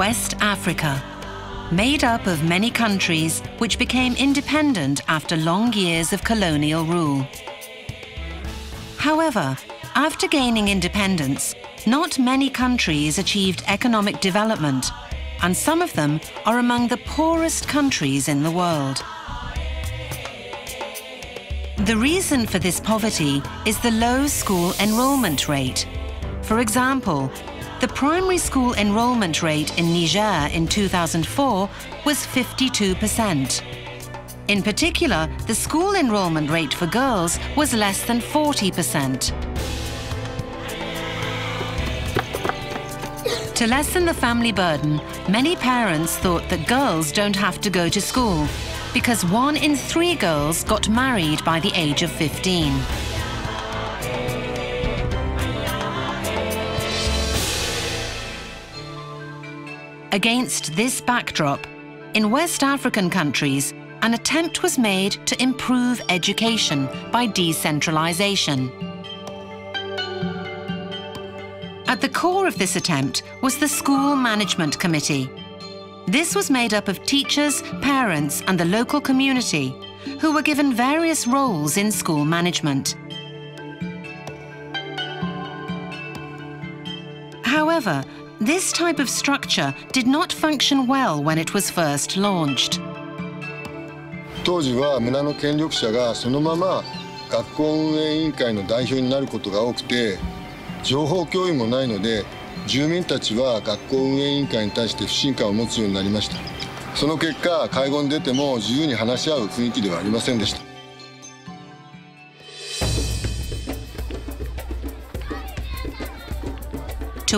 West Africa, made up of many countries which became independent after long years of colonial rule. However, after gaining independence, not many countries achieved economic development, and some of them are among the poorest countries in the world. The reason for this poverty is the low school enrollment rate. For example, the primary school enrollment rate in Niger in 2004 was 52%. In particular, the school enrollment rate for girls was less than 40%. To lessen the family burden, many parents thought that girls don't have to go to school because 1 in 3 girls got married by the age of 15. Against this backdrop, in West African countries, an attempt was made to improve education by decentralization. At the core of this attempt was the School Management Committee. This was made up of teachers, parents, and the local community, who were given various roles in school management. However, this type of structure did not function well when it was first launched. To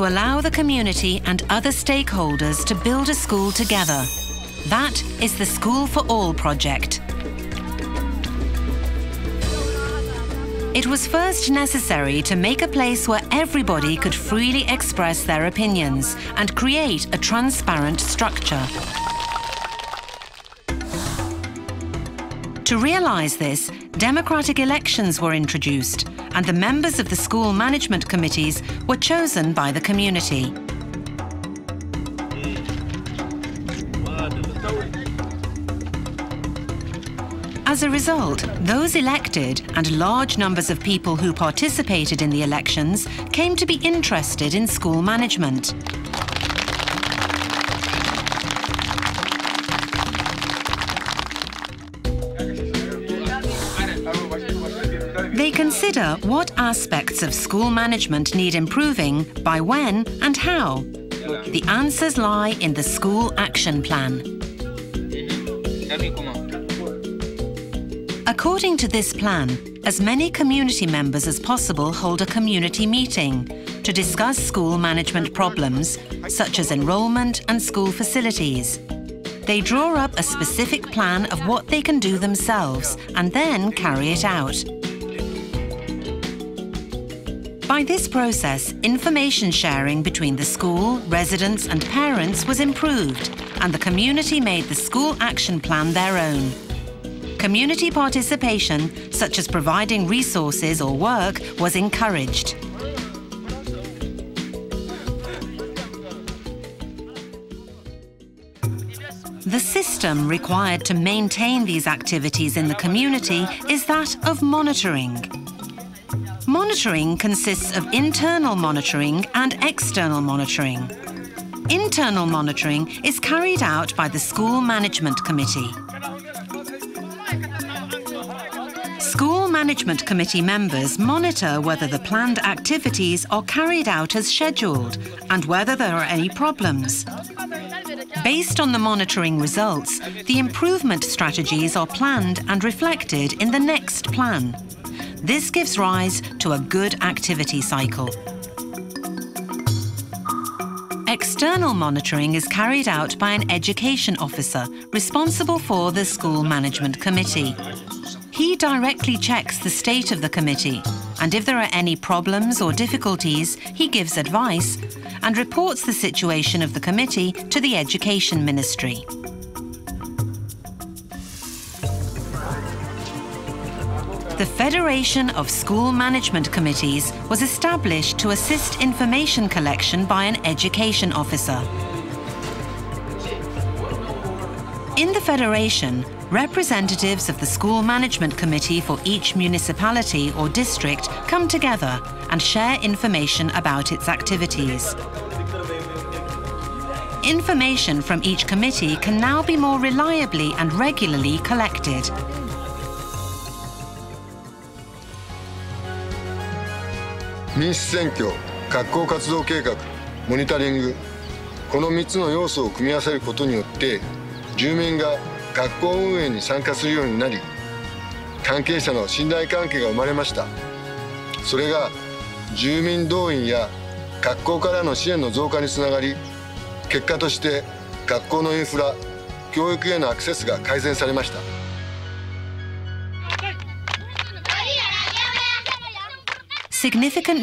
allow the community and other stakeholders to build a school together. That is the School for All project. It was first necessary to make a place where everybody could freely express their opinions and create a transparent structure. To realize this, democratic elections were introduced, and the members of the school management committees were chosen by the community. As a result, those elected and large numbers of people who participated in the elections came to be interested in school management. They consider what aspects of school management need improving, by when and how. The answers lie in the School Action Plan. According to this plan, as many community members as possible hold a community meeting to discuss school management problems, such as enrollment and school facilities. They draw up a specific plan of what they can do themselves and then carry it out. By this process, information sharing between the school, residents and parents was improved, and the community made the School Action Plan their own. Community participation, such as providing resources or work, was encouraged. The system required to maintain these activities in the community is that of monitoring. Monitoring consists of internal monitoring and external monitoring. Internal monitoring is carried out by the School Management Committee. School Management Committee members monitor whether the planned activities are carried out as scheduled and whether there are any problems. Based on the monitoring results, the improvement strategies are planned and reflected in the next plan. This gives rise to a good activity cycle. External monitoring is carried out by an education officer responsible for the School Management Committee. He directly checks the state of the committee, and if there are any problems or difficulties, he gives advice and reports the situation of the committee to the Education Ministry. The Federation of School Management Committees was established to assist information collection by an education officer. In the Federation, representatives of the School Management Committee for each municipality or district come together and share information about its activities. Information from each committee can now be more reliably and regularly collected. Significant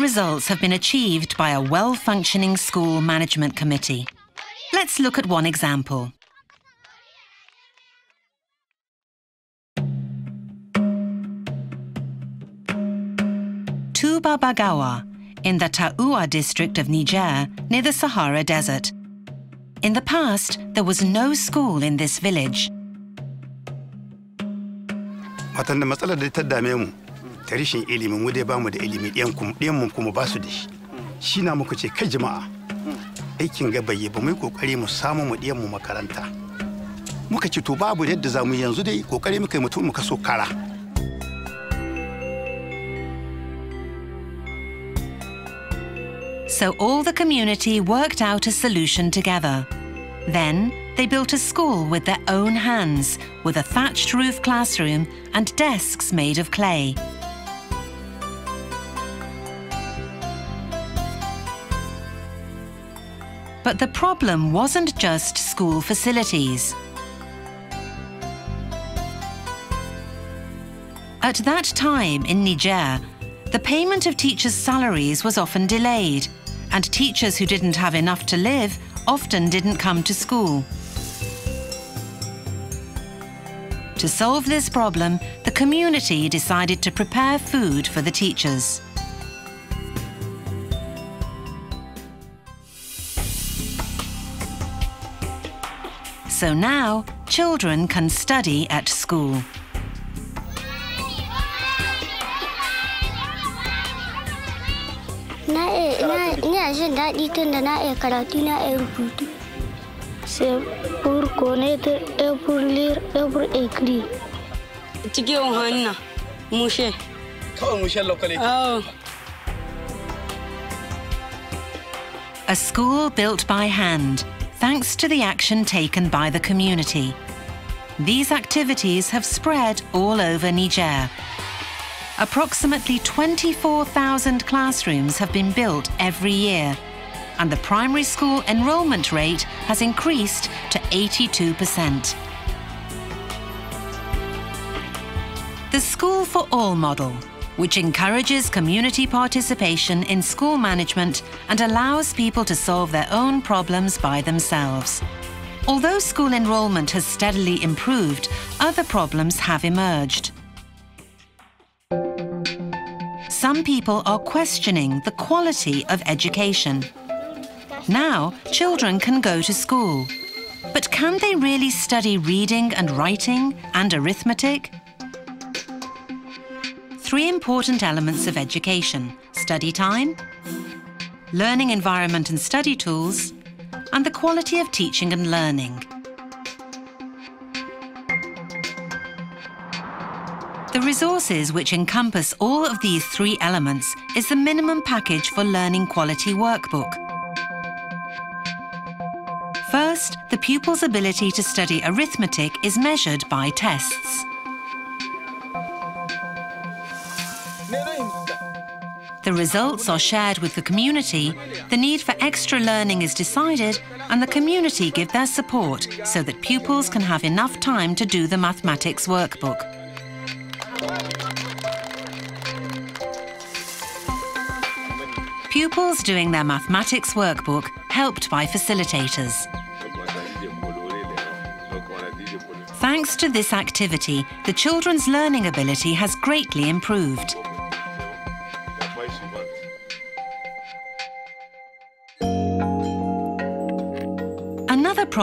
results have been achieved by a well-functioning school management committee. Let's look at one example. Tuba Bagawa, in the Ta'ua district of Niger, near the Sahara Desert. In the past, there was no school in this village. So all the community worked out a solution together. Then they built a school with their own hands, with a thatched roof classroom and desks made of clay. But the problem wasn't just school facilities. At that time in Niger, the payment of teachers' salaries was often delayed, and teachers who didn't have enough to live often didn't come to school. To solve this problem, the community decided to prepare food for the teachers. So now, children can study at school. A school built by hand, thanks to the action taken by the community. These activities have spread all over Niger. Approximately 24,000 classrooms have been built every year, and the primary school enrollment rate has increased to 82%. The School for All model, which encourages community participation in school management and allows people to solve their own problems by themselves. Although school enrollment has steadily improved, other problems have emerged. Some people are questioning the quality of education. Now, children can go to school. But can they really study reading and writing and arithmetic? Three important elements of education: study time, learning environment and study tools, and the quality of teaching and learning. The resources which encompass all of these three elements is the minimum package for learning quality workbook. First, the pupil's ability to study arithmetic is measured by tests. The results are shared with the community, the need for extra learning is decided, and the community give their support so that pupils can have enough time to do the mathematics workbook. Pupils doing their mathematics workbook, helped by facilitators. Thanks to this activity, the children's learning ability has greatly improved.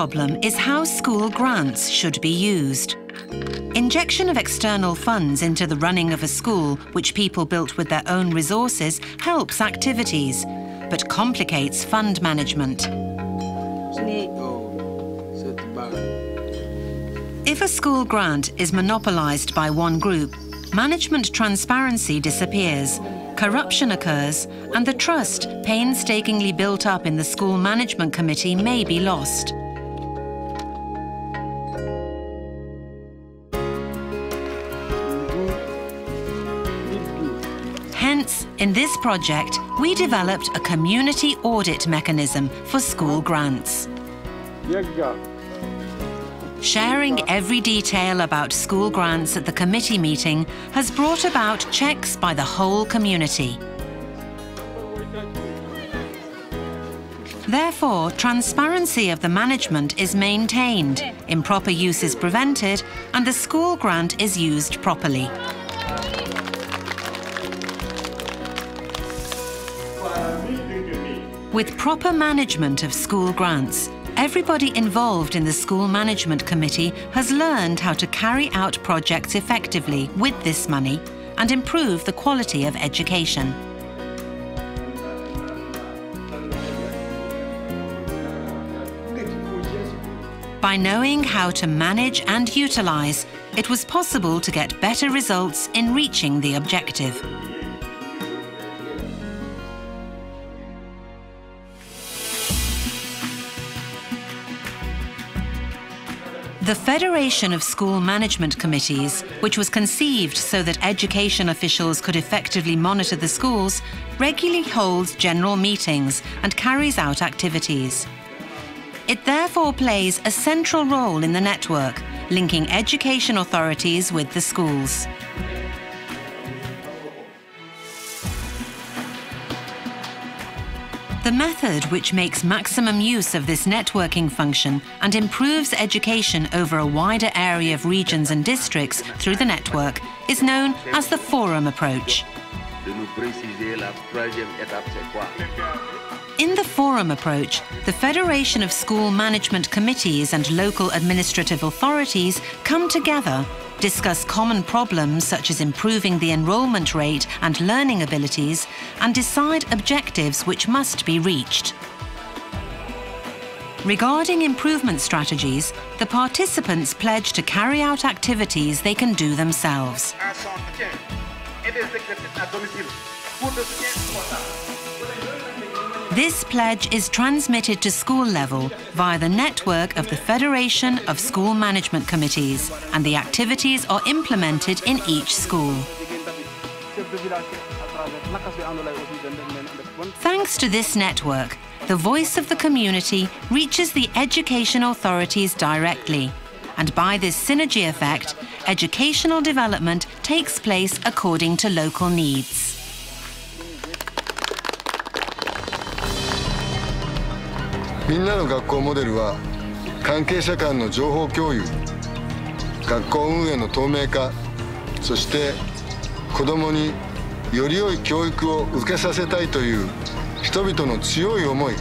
problem is how school grants should be used. Injection of external funds into the running of a school, which people built with their own resources, helps activities, but complicates fund management. If a school grant is monopolised by one group, management transparency disappears, corruption occurs, and the trust painstakingly built up in the school management committee may be lost. Hence, in this project, we developed a community audit mechanism for school grants. Sharing every detail about school grants at the committee meeting has brought about checks by the whole community. Therefore, transparency of the management is maintained, improper use is prevented, and the school grant is used properly. With proper management of school grants, everybody involved in the School Management Committee has learned how to carry out projects effectively with this money and improve the quality of education. By knowing how to manage and utilize, it was possible to get better results in reaching the objective. The Federation of School Management Committees, which was conceived so that education officials could effectively monitor the schools, regularly holds general meetings and carries out activities. It therefore plays a central role in the network, linking education authorities with the schools. The method which makes maximum use of this networking function and improves education over a wider area of regions and districts through the network is known as the forum approach. In the forum approach, the Federation of School Management Committees and local administrative authorities come together, discuss common problems such as improving the enrollment rate and learning abilities, and decide objectives which must be reached. Regarding improvement strategies, the participants pledge to carry out activities they can do themselves. This pledge is transmitted to school level via the network of the Federation of School Management Committees, and the activities are implemented in each school. Thanks to this network, the voice of the community reaches the education authorities directly, and by this synergy effect, educational development takes place according to local needs. Minna no Gakko modelは関係者間の情報共有、学校運営の透明化、そして子どもにより良い教育を受けさせたいという人々の強い思い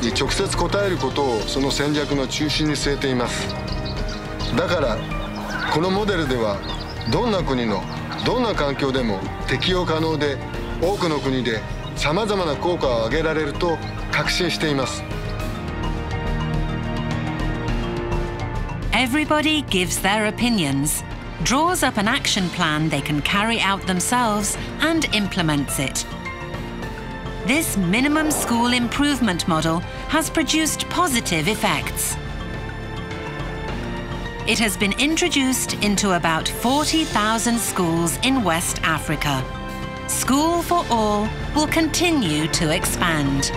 に直接応えることをその戦略の中心に据えています。だからこのモデルではどんな国のどんな環境でも適用可能で、多くの国でさまざまな効果を上げられると確信しています。Everybody gives their opinions, draws up an action plan they can carry out themselves, and implements it. This minimum school improvement model has produced positive effects. It has been introduced into about 40,000 schools in West Africa. School for All will continue to expand.